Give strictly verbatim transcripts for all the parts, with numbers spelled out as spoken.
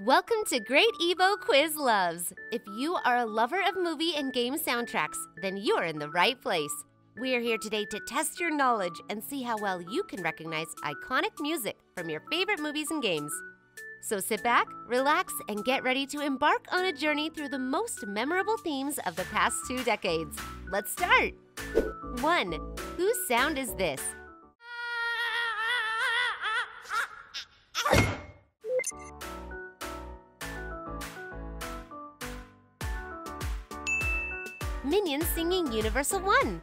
Welcome to Great Evo Quiz Loves. If you are a lover of movie and game soundtracks, then you are in the right place. We are here today to test your knowledge and see how well you can recognize iconic music from your favorite movies and games. So sit back, relax, and get ready to embark on a journey through the most memorable themes of the past two decades. Let's start! one. Whose sound is this? Minions singing Universal One.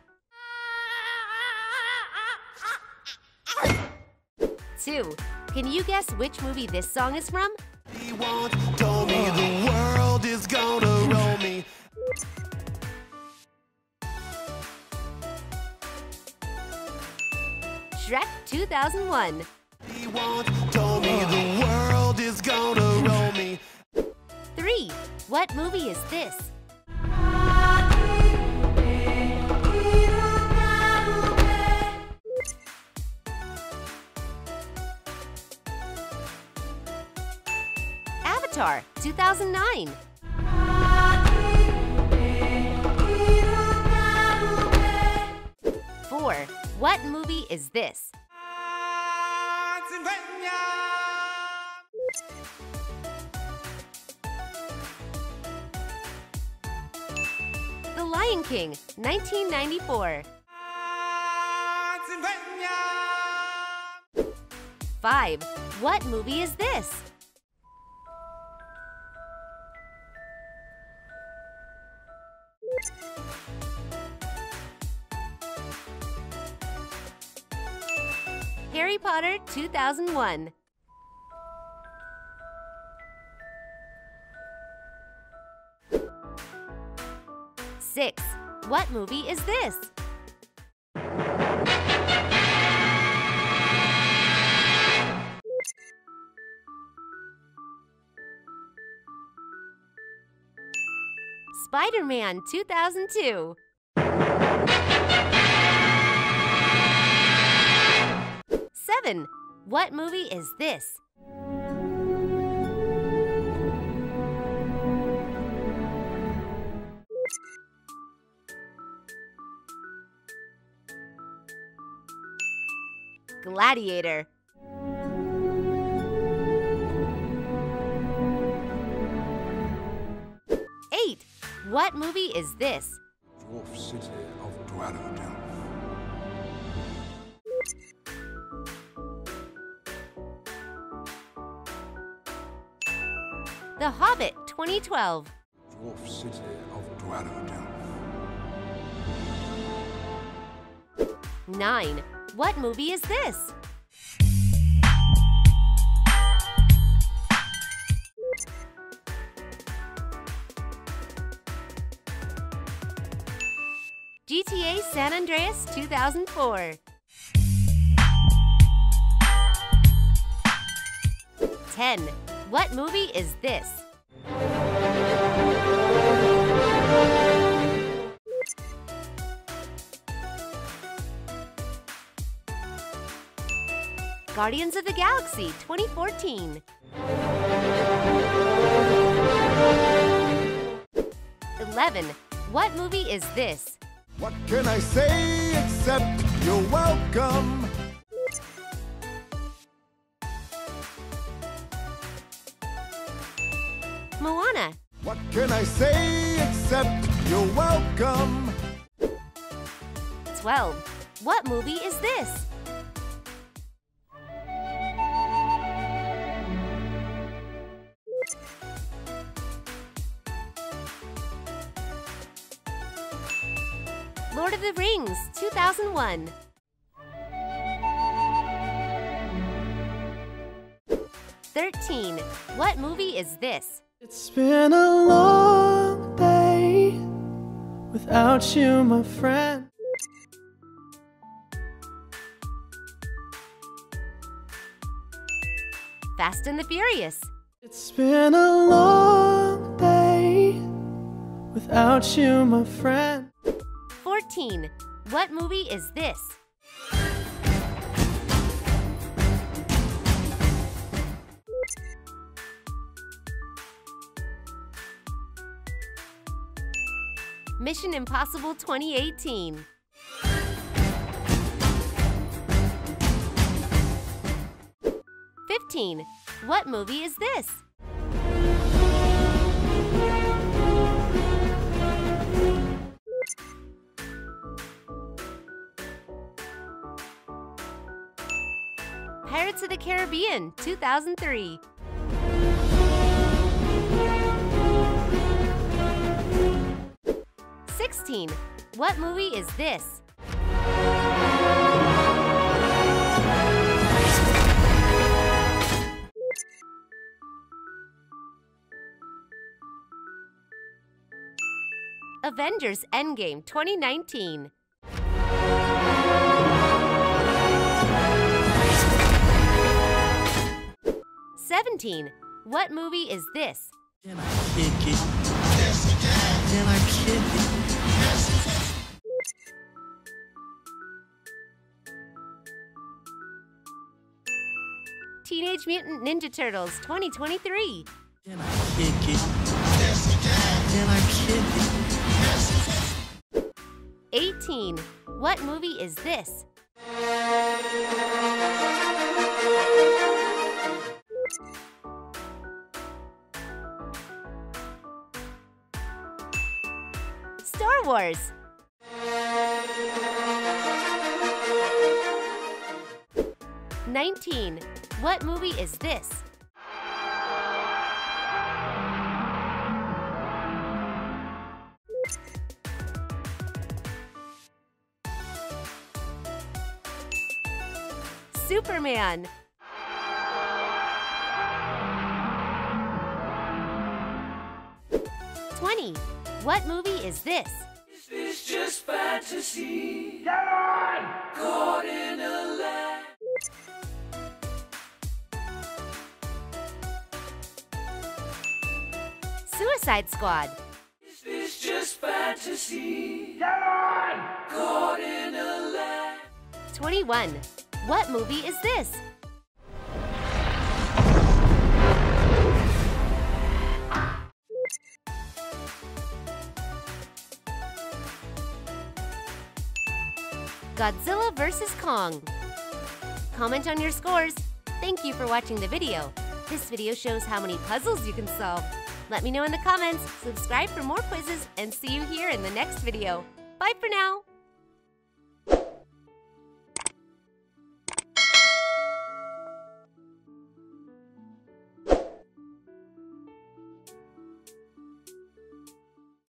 two. Can you guess which movie this song is from? He won't tell me the world is gonna roll me. Shrek two thousand one. He won't tell me the world is gonna roll me. three. What movie is this? two thousand nine. four. What movie is this? The Lion King, nineteen ninety-four. five. What movie is this? Harry Potter two thousand one. six. What movie is this? Spider-Man two thousand two. seven. What movie is this? Gladiator. eight. What movie is this? Dwarf City of Durin. The Hobbit twenty twelve. Dwarf City of Durin. nine. What movie is this? G T A San Andreas two thousand four. ten. What movie is this? Guardians of the Galaxy twenty fourteen. eleven. What movie is this? What can I say except you're welcome? Moana. What can I say except you're welcome? twelve. What movie is this? Lord of the Rings, two thousand one. thirteen. What movie is this? It's been a long day without you, my friend. Fast and the Furious. It's been a long day without you, my friend. fourteen. What movie is this? Mission Impossible twenty eighteen. fifteen. What movie is this? Pirates of the Caribbean, two thousand three. sixteen. What movie is this? Avengers Endgame, twenty nineteen. seventeen. What movie is this? Can I kick it? Yes, you can. Can I kick it? Yes, you can. Teenage Mutant Ninja Turtles, twenty twenty-three. Can I kick it? Yes, you can. Can I kick it? Yes, you can. eighteen. What movie is this? Star Wars. nineteen. What movie is this? Superman. twenty. What movie is this? Is this just fantasy? Get on! Caught in a lie. Suicide Squad. Is this just fantasy? Get on! Caught in a lie. twenty-one. What movie is this? Godzilla versus. Kong. Comment on your scores. Thank you for watching the video. This video shows how many puzzles you can solve. Let me know in the comments, subscribe for more quizzes, and see you here in the next video. Bye for now.